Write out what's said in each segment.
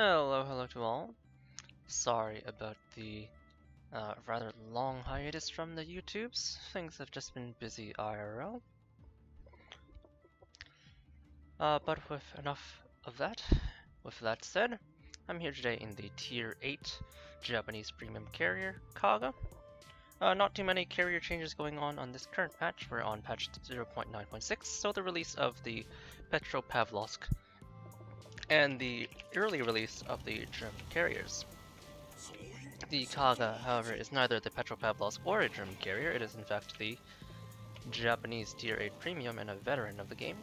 Hello, hello to all. Sorry about the rather long hiatus from the YouTubes. Things have just been busy IRL. But with enough of that, with that said, I'm here today in the Tier 8 Japanese Premium Carrier, Kaga. Not too many carrier changes going on this current patch. We're on patch 0.9.6, so the release of the Petropavlovsk and the early release of the German carriers. The Kaga, however, is neither the Petropavlovsk or a German carrier. It is in fact the Japanese Tier 8 Premium and a veteran of the game.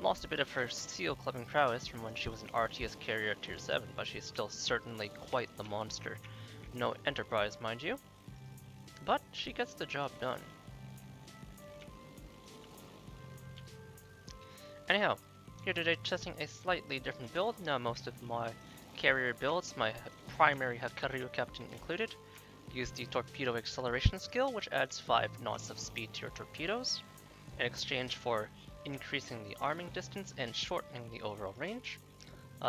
Lost a bit of her seal clubbing prowess from when she was an RTS Carrier Tier 7, but she's still certainly quite the monster. No Enterprise, mind you, but she gets the job done. Anyhow, here today testing a slightly different build. Now most of my carrier builds, my primary Hakuryu captain included, use the torpedo acceleration skill, which adds 5 knots of speed to your torpedoes in exchange for increasing the arming distance and shortening the overall range.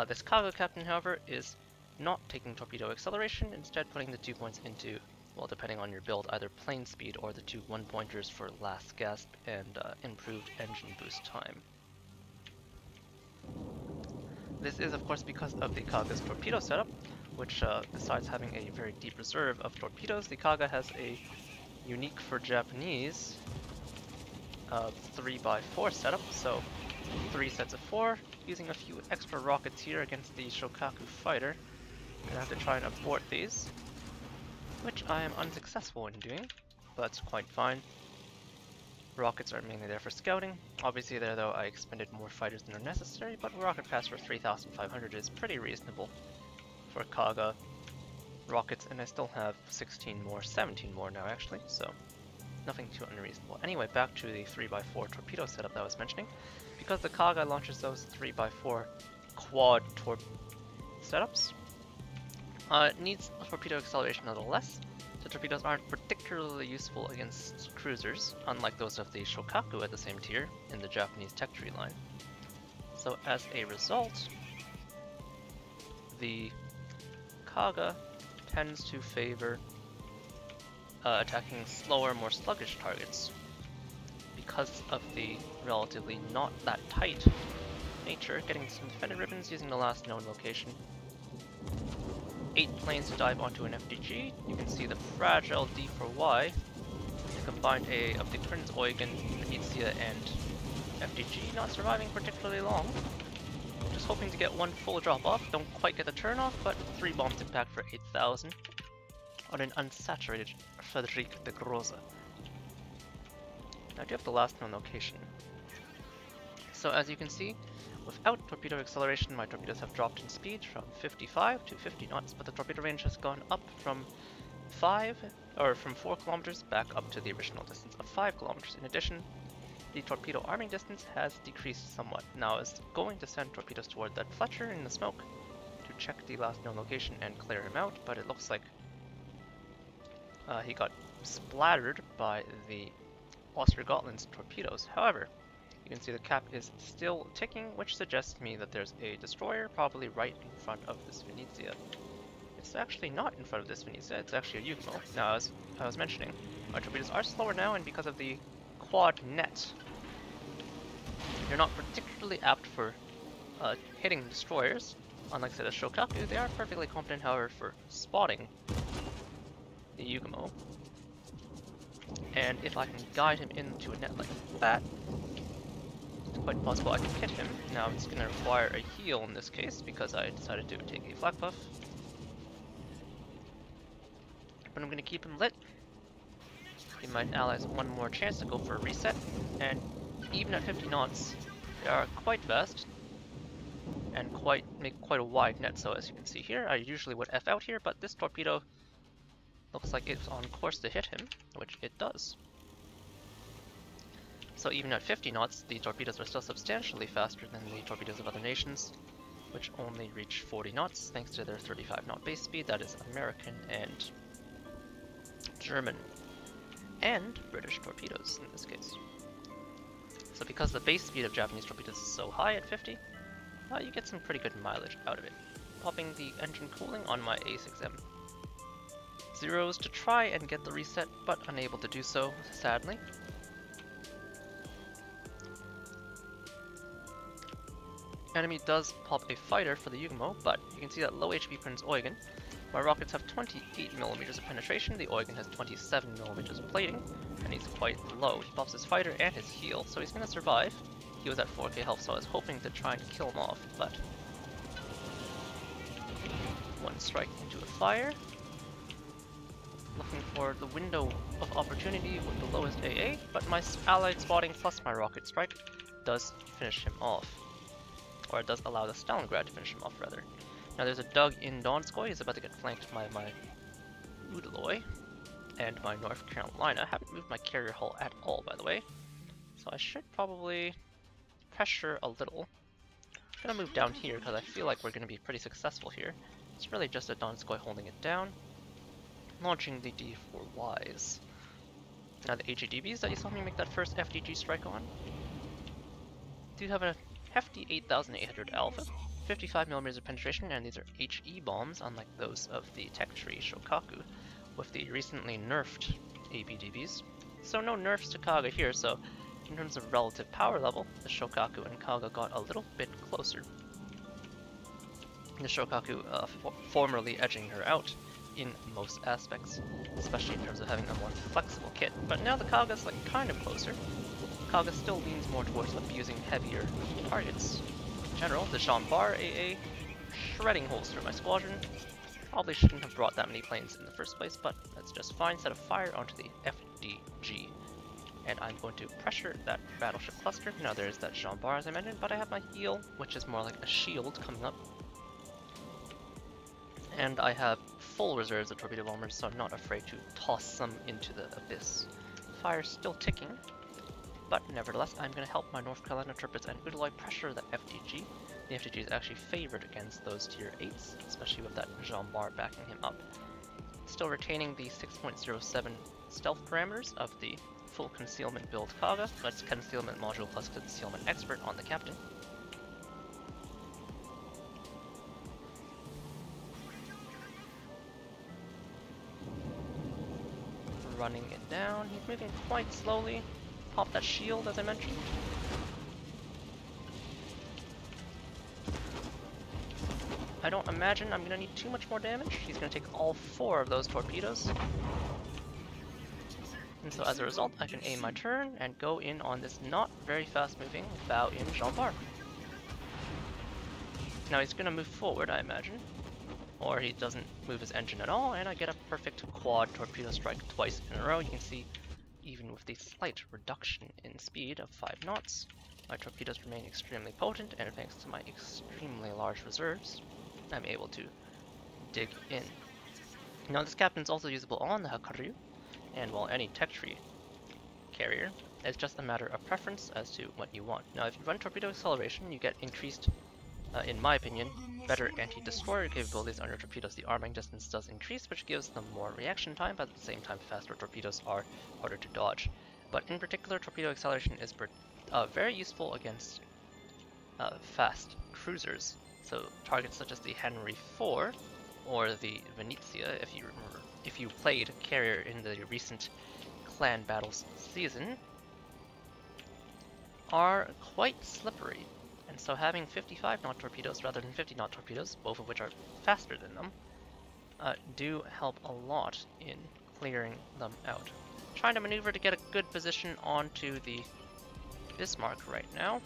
This Kaga captain, however, is not taking torpedo acceleration, instead putting the 2 points into, well, depending on your build, either plane speed or the 2 1-pointers for last gasp and improved engine boost time. This is, of course, because of the Kaga's torpedo setup, which, besides having a very deep reserve of torpedoes, the Kaga has a unique for Japanese 3x4 setup, so 3 sets of 4, using a few extra rockets here against the Shokaku fighter. Gonna have to try and abort these, which I am unsuccessful in doing, but that's quite fine. Rockets are mainly there for scouting. Obviously there, though, I expended more fighters than are necessary, but rocket pass for 3,500 is pretty reasonable for Kaga rockets, and I still have 17 more now, actually, so nothing too unreasonable. Anyway, back to the 3x4 torpedo setup that I was mentioning. Because the Kaga launches those 3x4 quad torp setups, it needs a torpedo acceleration nonetheless. The torpedoes aren't particularly useful against cruisers, unlike those of the Shokaku at the same tier in the Japanese tech tree line. So as a result, the Kaga tends to favor attacking slower, more sluggish targets because of the relatively not that tight nature. Getting some defended ribbons using the last known location. 8 planes to dive onto an FDG. You can see the fragile D4Y. The combined A of the Prinz Eugen, Venezia, and FDG not surviving particularly long. Just hoping to get one full drop off. Don't quite get the turn off, but 3 bombs impact for 8,000 on an unsaturated Friedrich der Große. Now I do have the last known location. So as you can see, without torpedo acceleration, my torpedoes have dropped in speed from 55 to 50 knots, but the torpedo range has gone up from 4 kilometers back up to the original distance of 5 kilometers. In addition, the torpedo arming distance has decreased somewhat. Now it's going to send torpedoes toward that Fletcher in the smoke to check the last known location and clear him out, but it looks like he got splattered by the Ostergotland's torpedoes. However, you can see the cap is still ticking, which suggests to me that there's a destroyer probably right in front of this Venezia. It's actually not in front of this Venezia, it's actually a Yugumo. Now, as I was mentioning, our torpedoes are slower now, and because of the quad net, they're not particularly apt for hitting destroyers. Unlike, say, the Shokaku, they are perfectly competent, however, for spotting the Yugumo. And if I can guide him into a net like that, quite possible I can hit him. Now it's going to require a heal in this case because I decided to take a flak buff. But I'm going to keep him lit. Give my allies one more chance to go for a reset. And even at 50 knots, they are quite vast and make quite a wide net. So as you can see here, I usually would F out here, but this torpedo looks like it's on course to hit him, which it does. So even at 50 knots, the torpedoes are still substantially faster than the torpedoes of other nations, which only reach 40 knots thanks to their 35 knot base speed. That is American and German and British torpedoes in this case. So because the base speed of Japanese torpedoes is so high at 50, you get some pretty good mileage out of it. popping the engine cooling on my A6M Zeroes to try and get the reset, but unable to do so, sadly. Enemy does pop a fighter for the Yugumo, but you can see that low HP Prinz Eugen. My rockets have 28mm of penetration, the Eugen has 27mm of plating, and he's quite low. He pops his fighter and his heal, so he's gonna survive. He was at 4k health, so I was hoping to try and kill him off, but... one strike into a fire. Looking for the window of opportunity with the lowest AA, but my allied spotting plus my rocket strike does finish him off. Or it does allow the Stalingrad to finish him off, rather. Now there's a dug in Donskoy. He's about to get flanked by my Udaloy and my North Carolina. I haven't moved my carrier hull at all, by the way. So I should probably pressure a little. I'm gonna move down here because I feel like we're gonna be pretty successful here. It's really just a Donskoy holding it down. Launching the D4Ys. Now the AGDBs that you saw me make that first FDG strike on. Do have a hefty 8,800 alpha. 55mm of penetration, and these are HE bombs, unlike those of the tech tree Shokaku, with the recently nerfed AGDBs. So no nerfs to Kaga here, so in terms of relative power level, the Shokaku and Kaga got a little bit closer. The Shokaku formerly edging her out in most aspects, especially in terms of having a more flexible kit, but now the Kaga's like kind of closer. Kaga still leans more towards abusing heavier targets. General, the Jean Bart AA, shredding holes through my squadron. Probably shouldn't have brought that many planes in the first place, but that's just fine. Set a fire onto the FDG, and I'm going to pressure that battleship cluster. Now there's that Jean Bart as I mentioned, but I have my heel, which is more like a shield, coming up. And I have full reserves of torpedo bombers, so I'm not afraid to toss some into the abyss. Fire's still ticking. But nevertheless, I'm going to help my North Carolina Triplets and Udaloy pressure the FDG. The FDG is actually favored against those tier 8s, especially with that Jean Bart backing him up. Still retaining the 6.07 stealth parameters of the full concealment build Kaga, but it's concealment module plus concealment expert on the captain. Running it down, he's moving quite slowly. Pop that shield as I mentioned. I don't imagine I'm gonna need too much more damage. He's gonna take all 4 of those torpedoes. And so as a result, I can aim my turn and go in on this not very fast moving bow in Jean Bart. Now he's gonna move forward, I imagine. Or he doesn't move his engine at all, and I get a perfect quad torpedo strike twice in a row. You can see even with the slight reduction in speed of 5 knots, my torpedoes remain extremely potent, and thanks to my extremely large reserves, I'm able to dig in. Now this captain's also usable on the Hakuryu, and well, any tech tree carrier. It's just a matter of preference as to what you want. Now if you run torpedo acceleration, you get increased, in my opinion, better anti-destroyer capabilities on your torpedoes. The arming distance does increase, which gives them more reaction time, but at the same time faster torpedoes are harder to dodge. But in particular, torpedo acceleration is very useful against fast cruisers. So targets such as the Henry IV or the Venezia, if you remember, if you played carrier in the recent clan battles season, are quite slippery. And so having 55 knot torpedoes rather than 50 knot torpedoes, both of which are faster than them, do help a lot in clearing them out. Trying to maneuver to get a good position onto the Bismarck right now.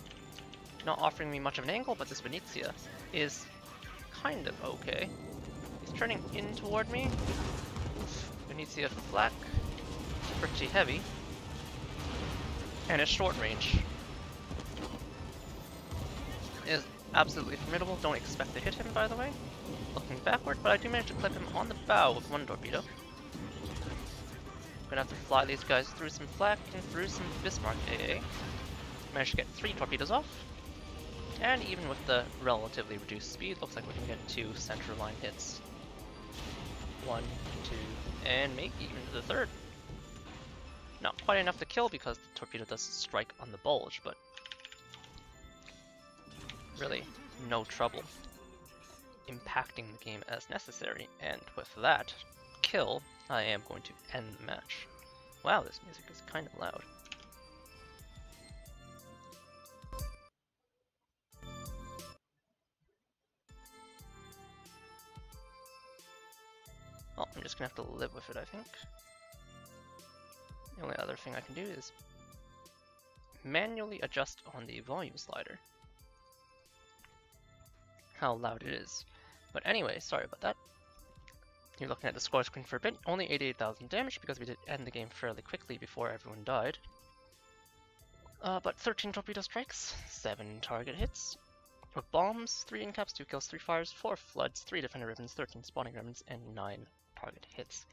Not offering me much of an angle, but this Venezia is kind of okay. He's turning in toward me. Venezia flak, pretty heavy, and it's short range. Is absolutely formidable. Don't expect to hit him, by the way. Looking backward, but I do manage to clip him on the bow with one torpedo. I'm gonna have to fly these guys through some flak and through some Bismarck AA. Managed to get 3 torpedoes off, and even with the relatively reduced speed, looks like we can get 2 center line hits. 1, 2, and maybe even the third. Not quite enough to kill because the torpedo does strike on the bulge, but really no trouble impacting the game as necessary, and with that kill, I am going to end the match. Wow, this music is kind of loud. Well, I'm just gonna have to live with it, I think. The only other thing I can do is manually adjust on the volume slider how loud it is. But anyway, sorry about that. You're looking at the score screen for a bit. Only 88,000 damage because we did end the game fairly quickly before everyone died. But 13 torpedo strikes, 7 target hits, or bombs, 3 incaps, 2 kills, 3 fires, 4 floods, 3 defender ribbons, 13 spawning ribbons, and 9 target hits.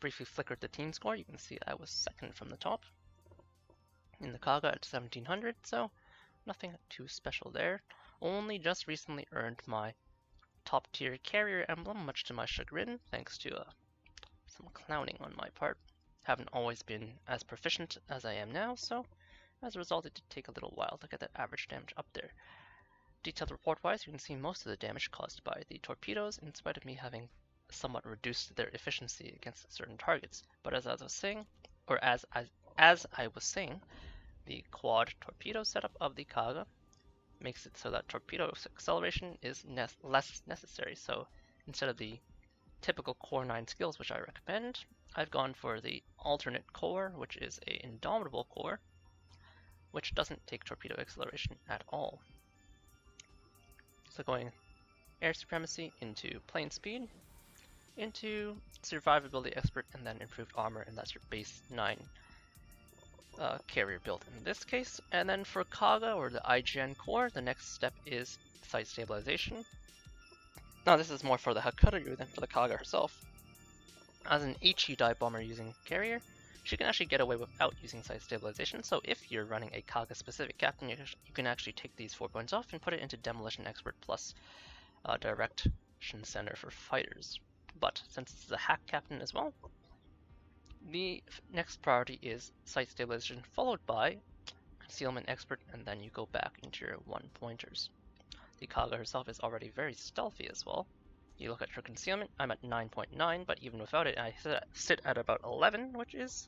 Briefly flickered the team score. You can see I was second from the top in the Kaga at 1700, so nothing too special there. Only just recently earned my top tier carrier emblem, much to my chagrin, thanks to some clowning on my part. Haven't always been as proficient as I am now, so as a result it did take a little while to get that average damage up there. Detailed report wise, you can see most of the damage caused by the torpedoes, in spite of me having somewhat reduced their efficiency against certain targets. But as I was saying, the quad torpedo setup of the Kaga makes it so that torpedo acceleration is less necessary. So instead of the typical Core 9 skills, which I recommend, I've gone for the alternate core, which is an indomitable core, which doesn't take torpedo acceleration at all. So going air supremacy into plane speed, into survivability expert, and then improved armor, and that's your base 9 carrier build in this case. And then for Kaga, or the IGN core, the next step is site stabilization. Now this is more for the Hakuryu than for the Kaga herself. As an Ichi dive bomber using carrier, she can actually get away without using site stabilization, so if you're running a Kaga specific captain, you can actually take these 4 points off and put it into demolition expert plus direction center for fighters. But since this is a hack captain as well, the next priority is site stabilization, followed by concealment expert, and then you go back into your 1-pointers. The Kaga herself is already very stealthy as well. You look at her concealment, I'm at 9.9, but even without it I sit at about 11, which is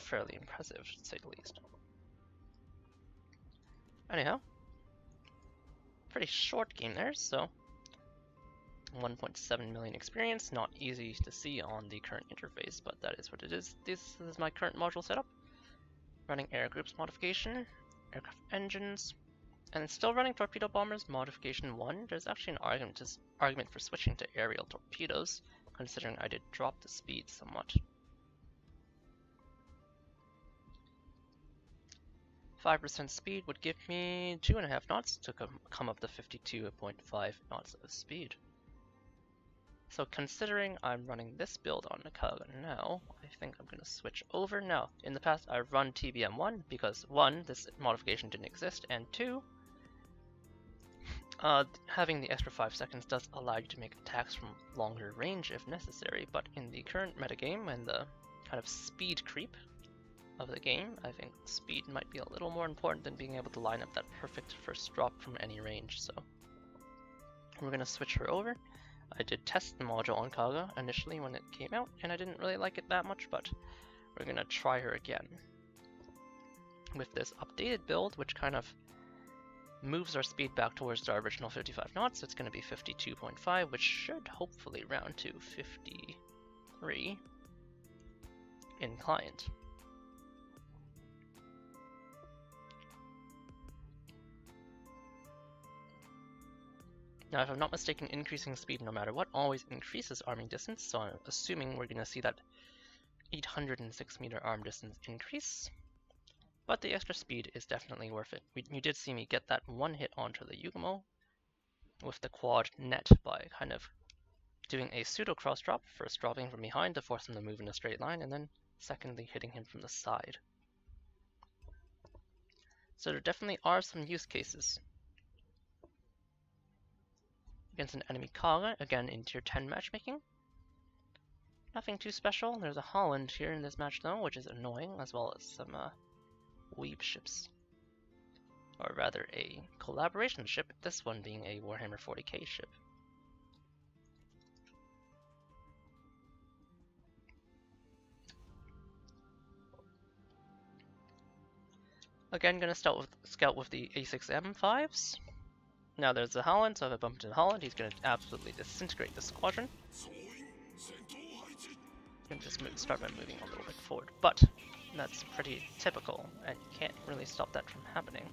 fairly impressive, to say the least. Anyhow, pretty short game there, so 1.7 million experience, not easy to see on the current interface, but that is what it is. This is my current module setup, running air groups modification, aircraft engines, and still running torpedo bombers modification 1. There's actually an argument for switching to aerial torpedoes, considering I did drop the speed somewhat. 5% speed would give me 2.5 knots to come up to 52.5 knots of speed. So considering I'm running this build on the Kaga now, I think I'm going to switch over now. In the past I've run TBM1 because 1, this modification didn't exist, and 2, having the extra 5 seconds does allow you to make attacks from longer range if necessary, but in the current metagame and the kind of speed creep of the game, I think speed might be a little more important than being able to line up that perfect first drop from any range, so we're going to switch her over. I did test the module on Kaga initially when it came out, and I didn't really like it that much, but we're gonna try her again with this updated build, which kind of moves our speed back towards our original 55 knots. It's gonna be 52.5, which should hopefully round to 53 in client. Now, if I'm not mistaken, increasing speed no matter what always increases arming distance, so I'm assuming we're going to see that 806 meter arm distance increase, but the extra speed is definitely worth it. You did see me get that one hit onto the Yugumo with the quad net by kind of doing a pseudo cross drop, first dropping from behind to force him to move in a straight line, and then secondly hitting him from the side. So there definitely are some use cases. Against an enemy Kaga, again in tier 10 matchmaking. Nothing too special. There's a Haaland here in this match though, which is annoying, as well as some weeb ships. Or rather a collaboration ship, this one being a Warhammer 40k ship. Again, gonna start with scout with the A6M5s. Now there's the Haaland, so if I bump into Haaland, he's gonna absolutely disintegrate the squadron. I'm just start by moving a little bit forward, but that's pretty typical, and you can't really stop that from happening.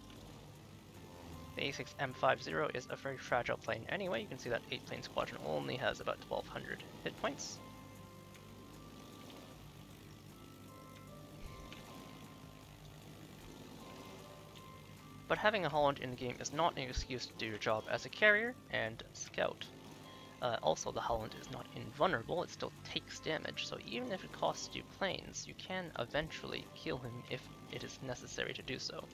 The A6M50 is a very fragile plane anyway. You can see that 8-plane squadron only has about 1,200 hit points. But having a Haaland in the game is not an excuse to do your job as a carrier and scout. Also, the Haaland is not invulnerable, it still takes damage, so even if it costs you planes, you can eventually kill him if it is necessary to do so.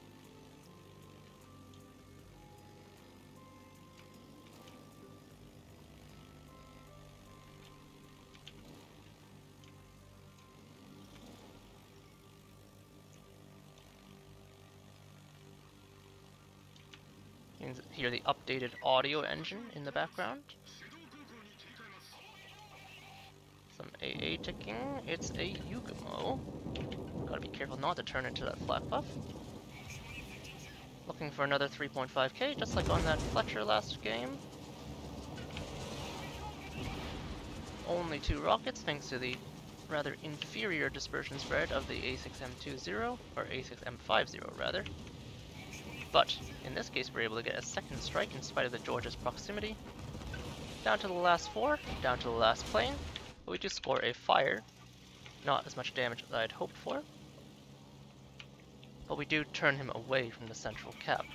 You can hear the updated audio engine in the background. Some AA ticking. It's a Yugumo. Gotta be careful not to turn into that flat buff. Looking for another 3.5k, just like on that Fletcher last game. Only 2 rockets thanks to the rather inferior dispersion spread of the A6M20, or A6M50 rather. But in this case, we're able to get a second strike in spite of the Georgia's proximity. Down to the last 4, down to the last plane. But we do score a fire. Not as much damage as I had hoped for. But we do turn him away from the central cap.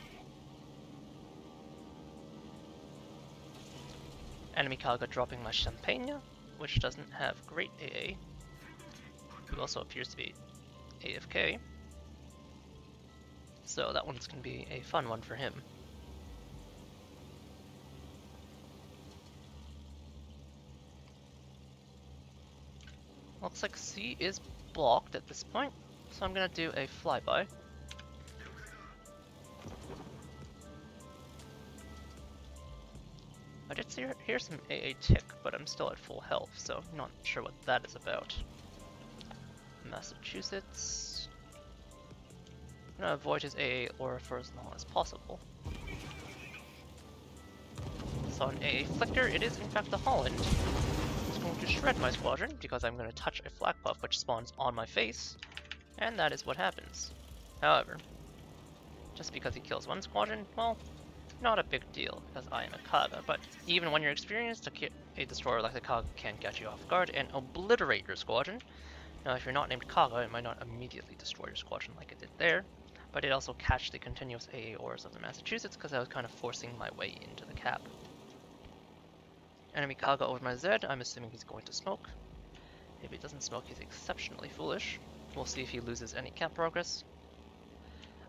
Enemy Kaga dropping my Champagne, which doesn't have great AA, who also appears to be AFK. So that one's going to be a fun one for him. Looks like C is blocked at this point, so I'm going to do a flyby. I did hear some AA tick, but I'm still at full health, so I'm not sure what that is about. Massachusetts. I'm gonna avoid his AA aura for as long as possible. So an AA Flicker, it is in fact the Haaland. It's going to shred my squadron because I'm gonna touch a flak puff which spawns on my face, and that is what happens. However, just because he kills one squadron, well, not a big deal because I am a Kaga, but even when you're experienced, a destroyer like the Kaga can get you off guard and obliterate your squadron. Now if you're not named Kaga, it might not immediately destroy your squadron like it did there. But it also catched the continuous AA auras of the Massachusetts because I was kind of forcing my way into the cap. Enemy Kaga over my Zed, I'm assuming he's going to smoke. If he doesn't smoke, he's exceptionally foolish. We'll see if he loses any cap progress.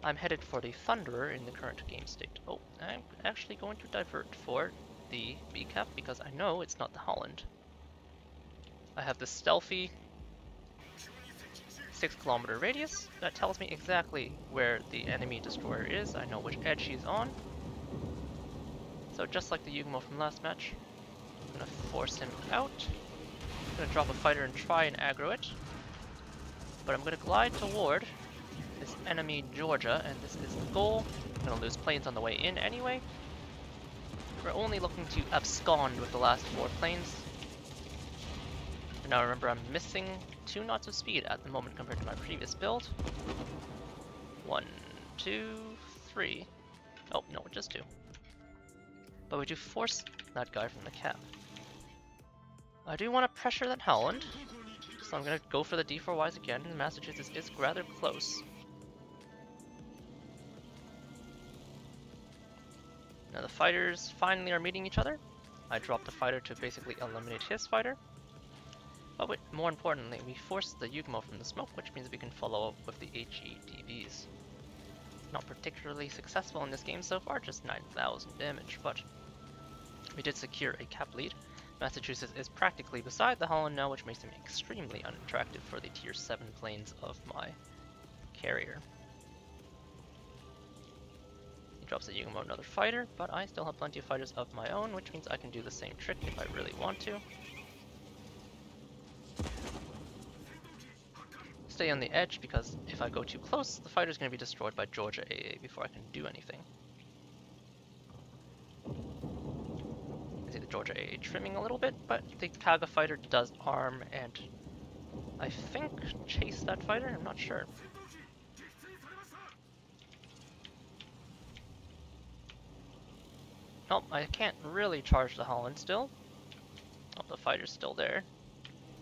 I'm headed for the Thunderer in the current game state. Oh, I'm actually going to divert for the B cap because I know it's not the Haaland. I have the stealthy 6-kilometer radius, that tells me exactly where the enemy destroyer is. I know which edge she's on. So just like the Yugumo from last match, I'm gonna force him out. I'm gonna drop a fighter and try and aggro it. But I'm gonna glide toward this enemy Georgia, and this is the goal. I'm gonna lose planes on the way in anyway. We're only looking to abscond with the last 4 planes. And now remember, I'm missing 2 knots of speed at the moment compared to my previous build. 1, 2, 3. Oh, no, just 2. But we do force that guy from the cap. I do want to pressure that Haaland, so I'm going to go for the D4Ys again. Massachusetts is rather close. Now the fighters finally are meeting each other. I dropped the fighter to basically eliminate his fighter. But more importantly, we forced the Yugumo from the smoke, which means we can follow up with the AGDBs. Not particularly successful in this game so far, just 9,000 damage, but we did secure a cap lead. Massachusetts is practically beside the Haaland now, which makes him extremely unattractive for the tier 7 planes of my carrier. He drops the Yugumo another fighter, but I still have plenty of fighters of my own, which means I can do the same trick if I really want to. stay on the edge, because if I go too close, the fighter's going to be destroyed by Georgia AA before I can do anything. I see the Georgia AA trimming a little bit, but the Kaga fighter does arm and I think chase that fighter, I'm not sure. Nope, I can't really charge the Haaland still. Oh, the fighter's still there.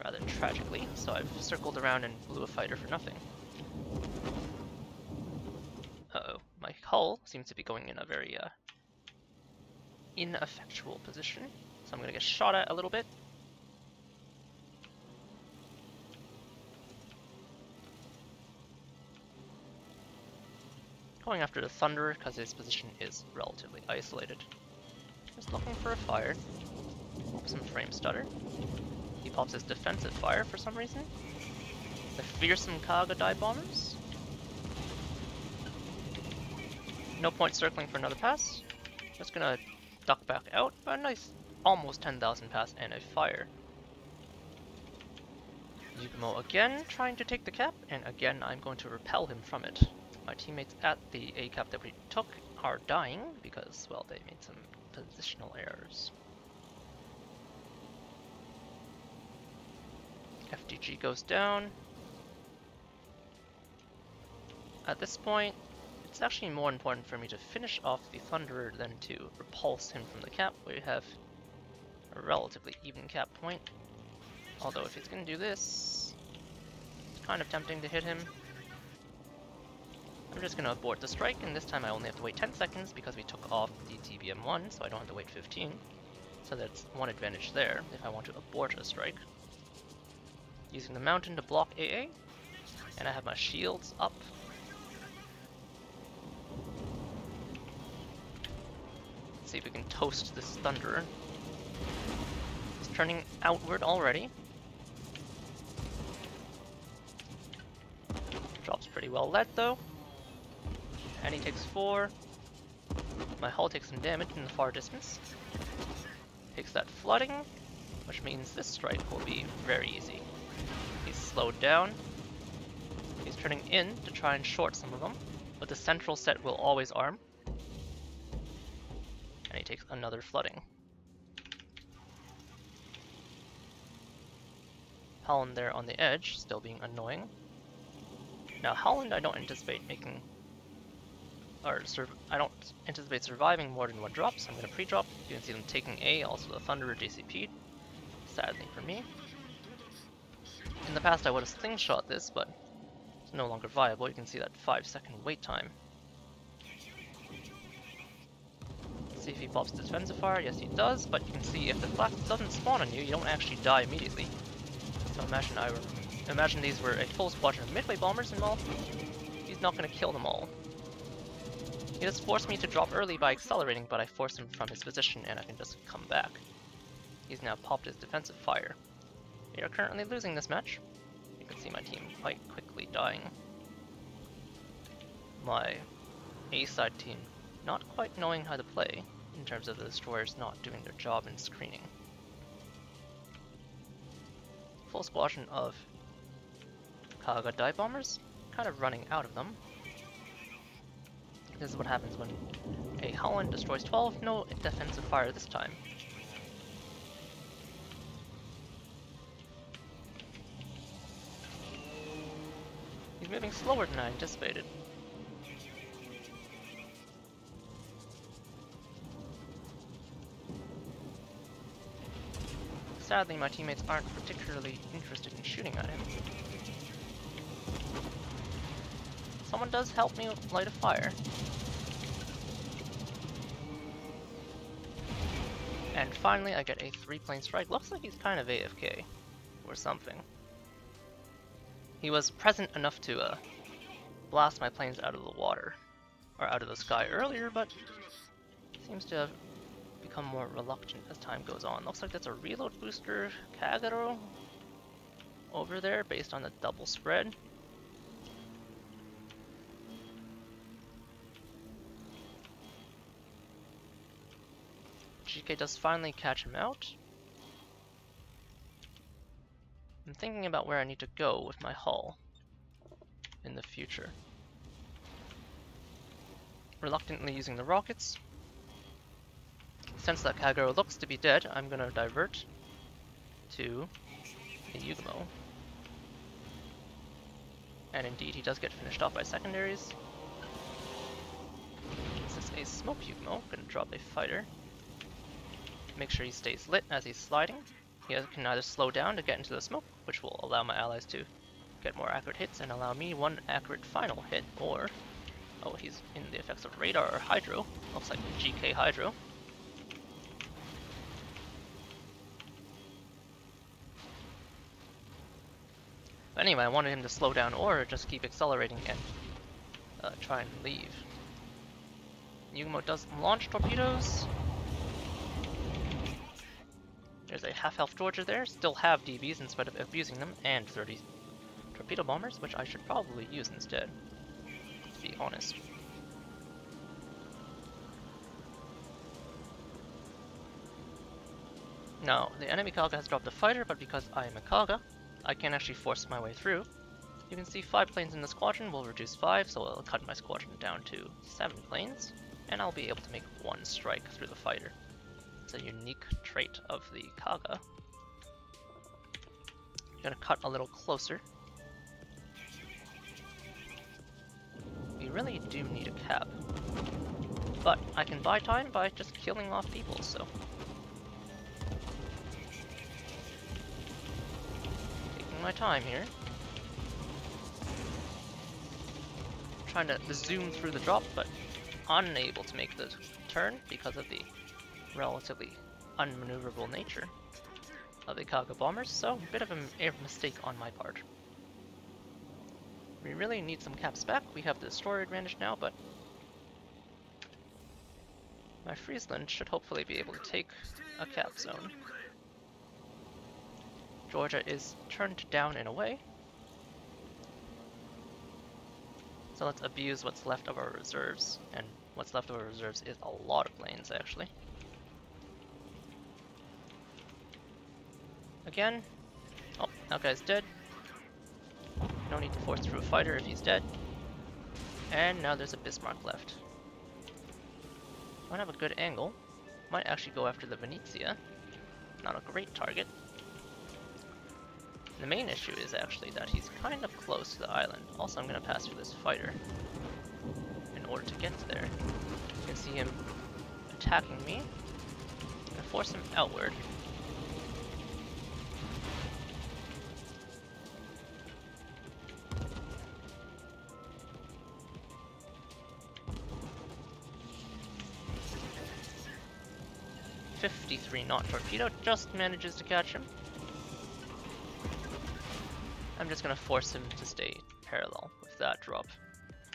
Rather tragically, so I've circled around and blew a fighter for nothing. Uh-oh, my hull seems to be going in a very ineffectual position, so I'm gonna get shot at a little bit. Going after the Thunderer because his position is relatively isolated. Just looking for a fire. Some frame stutter. He pops his defensive fire for some reason. The fearsome Kaga dive bombers. No point circling for another pass. Just gonna duck back out. A nice almost 10,000 pass and a fire. Yugumo again trying to take the cap, and again I'm going to repel him from it. My teammates at the A cap that we took are dying because, well, they made some positional errors. FDG goes down. At this point, it's actually more important for me to finish off the Thunderer than to repulse him from the cap. We have a relatively even cap point. Although if he's going to do this, it's kind of tempting to hit him. I'm just going to abort the strike, and this time I only have to wait 10 seconds because we took off the TBM1, so I don't have to wait 15. So that's one advantage there if I want to abort a strike. Using the mountain to block AA, and I have my shields up. Let's see if we can toast this Thunderer. He's turning outward already. Drops pretty well led though. And he takes 4. My hull takes some damage in the far distance. Takes that flooding, which means this strike will be very easy. He's slowed down. He's turning in to try and short some of them, but the central set will always arm. And he takes another flooding. Haaland there on the edge, still being annoying. Now Haaland, I don't anticipate making, or I don't anticipate surviving more than one drop, so I'm going to pre-drop. You can see them taking A, also the Thunderer JCP'd. Sadly for me. In the past I would have slingshot this, but it's no longer viable. You can see that 5-second wait time. Let's see if he pops the defensive fire. Yes, he does, but you can see if the class doesn't spawn on you, you don't actually die immediately. So imagine these were a full squadron of midway bombers, and well, he's not going to kill them all. He just forced me to drop early by accelerating, but I forced him from his position and I can just come back. He's now popped his defensive fire. We are currently losing this match. You can see my team quite quickly dying. My A-side team not quite knowing how to play, in terms of the destroyers not doing their job in screening. Full squadron of Kaga dive bombers, kind of running out of them. This is what happens when a Haaland destroys 12, no defensive fire this time. Moving slower than I anticipated. Sadly, my teammates aren't particularly interested in shooting at him. Someone does help me light a fire. And finally, I get a 3-plane strike. Looks like he's kind of AFK or something. He was present enough to blast my planes out of the water, or out of the sky earlier, but seems to have become more reluctant as time goes on. Looks like that's a reload booster Kagero over there based on the double spread. GK does finally catch him out. I'm thinking about where I need to go with my hull. in the future. Reluctantly using the rockets. Since that Kagero looks to be dead, I'm going to divert to the Yugumo. And indeed, he does get finished off by secondaries. This is a smoke Yugumo. Going to drop a fighter. Make sure he stays lit as he's sliding. He can either slow down to get into the smoke, which will allow my allies to get more accurate hits and allow me one accurate final hit, or... oh, he's in the effects of radar or hydro. Looks like GK hydro. But anyway, I wanted him to slow down or just keep accelerating and try and leave. Yugumo does launch torpedoes. There's a half-health Georgia there. Still have DBs instead of abusing them, and 30 torpedo bombers, which I should probably use instead, to be honest. Now, the enemy Kaga has dropped a fighter, but because I am a Kaga, I can't actually force my way through. You can see 5 planes in the squadron will reduce 5, so I'll cut my squadron down to 7 planes, and I'll be able to make one strike through the fighter. A unique trait of the Kaga. I'm gonna cut a little closer. We really do need a cab, but I can buy time by just killing off people, so. Taking my time here. Trying to zoom through the drop, but unable to make the turn because of the relatively unmaneuverable nature of the Kaga bombers, so a bit of a mistake on my part. We really need some caps back. We have the destroyer advantage now, but my Friesland should hopefully be able to take a cap zone. Georgia is turned down in a way, so let's abuse what's left of our reserves, and what's left of our reserves is a lot of planes actually. Again. Oh, that guy's dead. No need to force through a fighter if he's dead. And now there's a Bismarck left. Might have a good angle. Might actually go after the Venezia. Not a great target. The main issue is actually that he's kind of close to the island. Also, I'm going to pass through this fighter in order to get there. You can see him attacking me. I'm going to force him outward. Not torpedo just manages to catch him. I'm just gonna force him to stay parallel with that drop.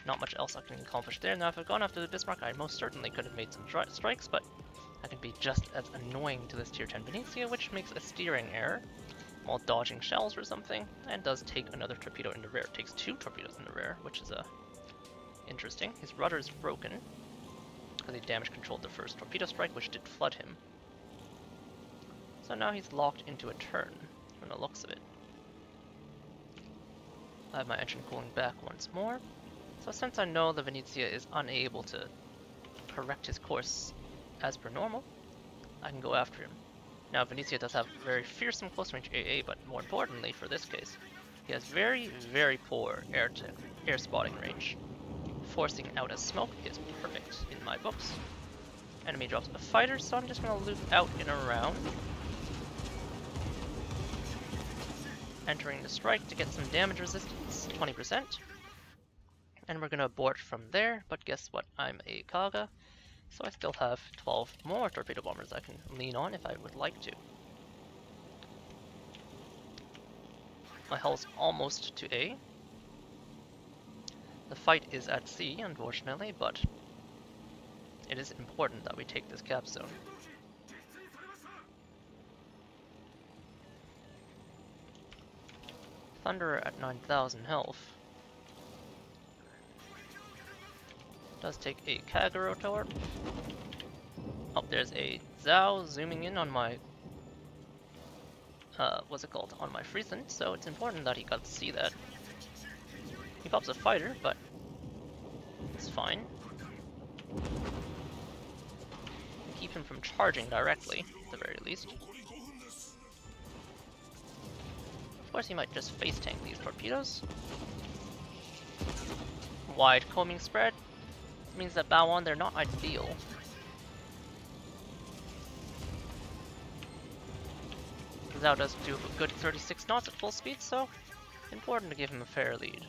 Not much else I can accomplish there. Now if I've gone after the Bismarck, I most certainly could have made some strikes, but I can be just as annoying to this tier 10 Venezia, which makes a steering error while dodging shells or something, and does take another torpedo in the rear. It takes 2 torpedoes in the rear, which is interesting. His rudder is broken because he damage controlled the first torpedo strike, which did flood him. So now he's locked into a turn, from the looks of it. I have my engine cooling back once more. So since I know the Venezia is unable to correct his course as per normal, I can go after him. Now Venezia does have very fearsome close range AA, but more importantly for this case, he has very, very poor air spotting range. Forcing out a smoke is perfect in my books. Enemy drops a fighter, so I'm just going to loop out and around. Entering the strike to get some damage resistance, 20%. And we're going to abort from there, but guess what? I'm a Kaga, so I still have 12 more torpedo bombers I can lean on if I would like to. My hull's almost to A. The fight is at sea, unfortunately, but it is important that we take this cap zone. Thunderer at 9,000 health does take a Kagero tower. Oh, there's a Zao zooming in on my on my Friesen, so it's important that he got to see that. He pops a fighter, but it's fine. Keep him from charging directly, at the very least. Of course, he might just face tank these torpedoes. Wide combing spread. This means that bow on, they're not ideal. Zao does do a good 36 knots at full speed, so important to give him a fair lead.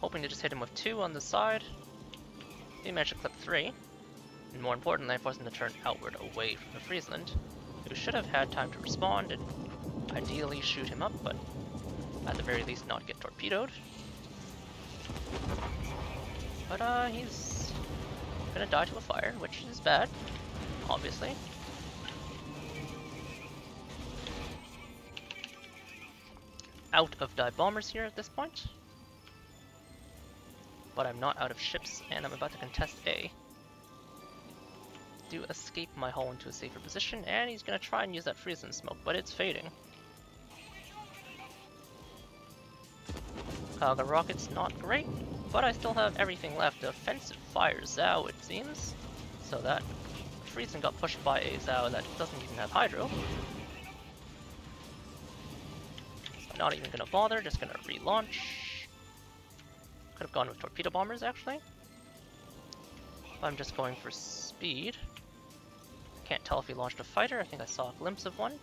Hoping to just hit him with 2 on the side. He managed to clip 3. And more importantly, I forced him to turn outward away from the Friesland, who should have had time to respond and ideally shoot him up, but at the very least not get torpedoed. But he's gonna die to a fire, which is bad, obviously. Out of dive bombers here at this point, but I'm not out of ships, and I'm about to contest A. Do escape my hull into a safer position, and he's gonna try and use that Friesland smoke, but it's fading. Kaga rocket's not great, but I still have everything left to offensive fire Zao, it seems. So that Friesland got pushed by a Zao that doesn't even have hydro. Not even gonna bother, just gonna relaunch. Could have gone with torpedo bombers actually. I'm just going for speed. Can't tell if he launched a fighter. I think I saw a glimpse of one.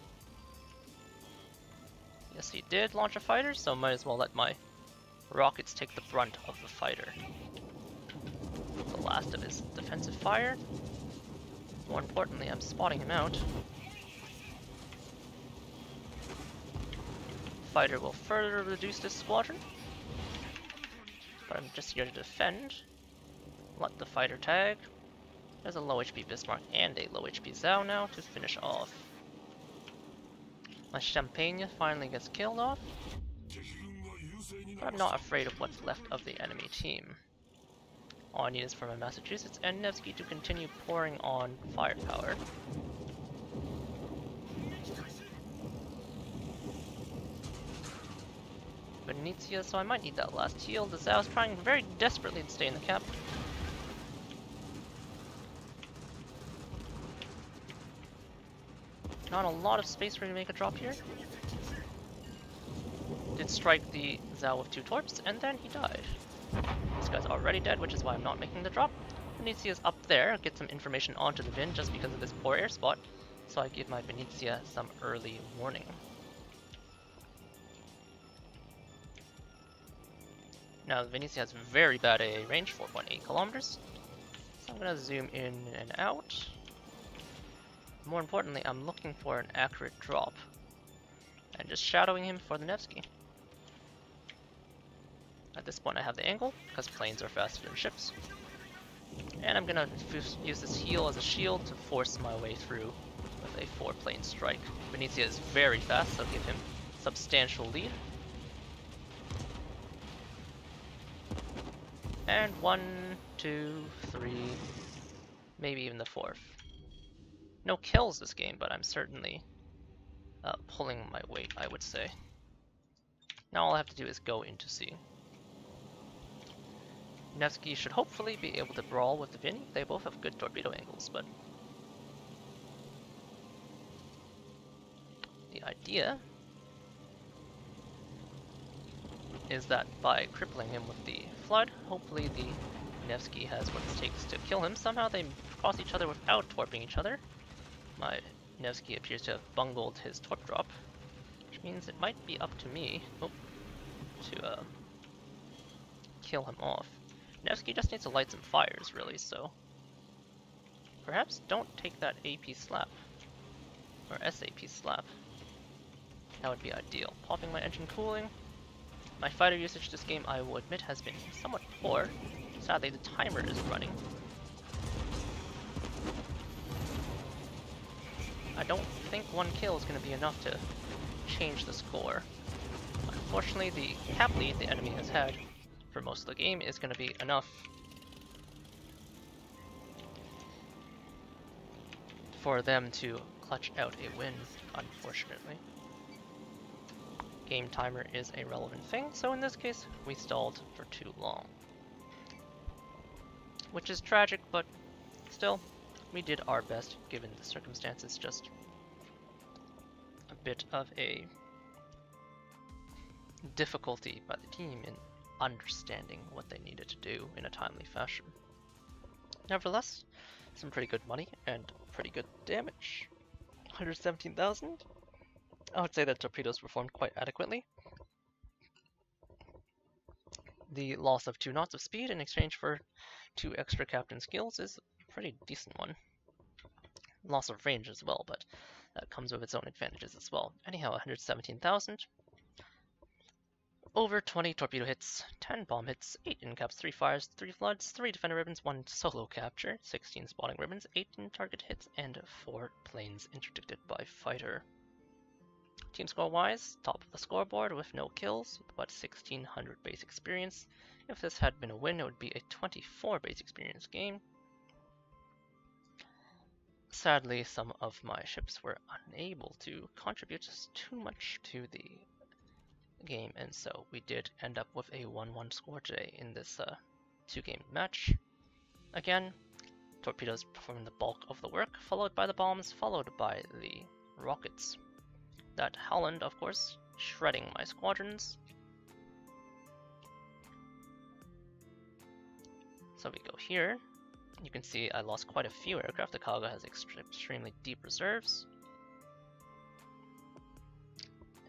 Yes, he did launch a fighter, so might as well let my rockets take the brunt of the fighter. The last of his defensive fire. More importantly, I'm spotting him out. Fighter will further reduce this squadron, but I'm just here to defend. Let the fighter tag. There's a low HP Bismarck and a low HP Zao now to finish off. My Champagne finally gets killed off, but I'm not afraid of what's left of the enemy team. All I need is for my Massachusetts and Nevsky to continue pouring on firepower. Venezia, so I might need that last heal. The Zao is trying very desperately to stay in the cap. Not a lot of space for me to make a drop here. Did strike the Zao with 2 torps, and then he died. This guy's already dead, which is why I'm not making the drop. Venezia's up there, get some information onto the Vin just because of this poor air spot, so I give my Venezia some early warning. Now, Venezia has very bad AA range, 4.8 kilometers. So I'm gonna zoom in and out. More importantly, I'm looking for an accurate drop. And just shadowing him for the Nevsky. At this point I have the angle, because planes are faster than ships. And I'm gonna use this heal as a shield to force my way through with a 4-plane strike. Venezia is very fast, so give him substantial lead. And 1, 2, 3, maybe even the 4th. No kills this game, but I'm certainly pulling my weight, I would say. Now all I have to do is go into C. Nevsky should hopefully be able to brawl with the Vin. They both have good torpedo angles, but the idea is that by crippling him with the flood, hopefully the Nevsky has what it takes to kill him. Somehow they cross each other without torping each other. My Nevsky appears to have bungled his torp drop, which means it might be up to me to kill him off. Nevsky just needs to light some fires, really, so perhaps don't take that AP slap, or SAP slap. That would be ideal. Popping my engine cooling. My fighter usage this game, I will admit, has been somewhat poor. Sadly, the timer is running. I don't think one kill is going to be enough to change the score. Unfortunately, the cap lead the enemy has had for most of the game is going to be enough for them to clutch out a win, unfortunately. game timer is a relevant thing, so in this case, we stalled for too long. Which is tragic, but still, we did our best given the circumstances. Just a bit of a difficulty by the team in understanding what they needed to do in a timely fashion. Nevertheless, some pretty good money and pretty good damage. 117,000? I would say that torpedoes performed quite adequately. The loss of 2 knots of speed in exchange for 2 extra captain skills is a pretty decent one. Loss of range as well, but that comes with its own advantages as well. Anyhow, 117,000. Over 20 torpedo hits, 10 bomb hits, 8 in caps, 3 fires, 3 floods, 3 defender ribbons, 1 solo capture, 16 spotting ribbons, 18 target hits, and 4 planes interdicted by fighter. Team score wise, top of the scoreboard with no kills, but 1600 base experience. If this had been a win, it would be a 24 base experience game. Sadly, some of my ships were unable to contribute just too much to the game, and so we did end up with a 1-1 score today in this 2-game match. Again, torpedoes performing the bulk of the work, followed by the bombs, followed by the rockets. That Haaland, of course, shredding my squadrons. So we go here. You can see I lost quite a few aircraft. The Kaga has extremely deep reserves.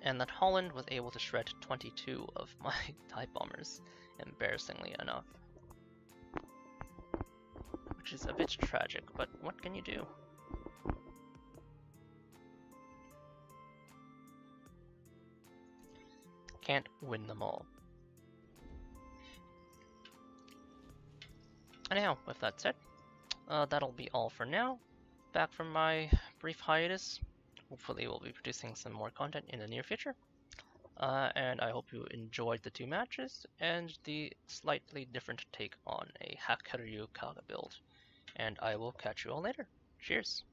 And that Haaland was able to shred 22 of my TIE bombers, embarrassingly enough. Which is a bit tragic, but what can you do? Can't win them all. Anyhow, with that said, that'll be all for now. Back from my brief hiatus. Hopefully we'll be producing some more content in the near future, and I hope you enjoyed the 2 matches and the slightly different take on a Hakuryu Kaga build, and I will catch you all later. Cheers!